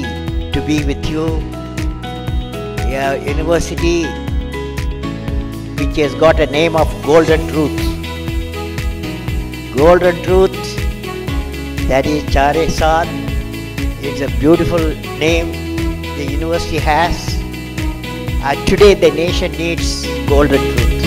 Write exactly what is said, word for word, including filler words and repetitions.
happy to be with you. Yeah, university which has got a name of Golden Truth. Golden Truth, that is CHARUSAT. It's a beautiful name the university has. And today the nation needs Golden Truth.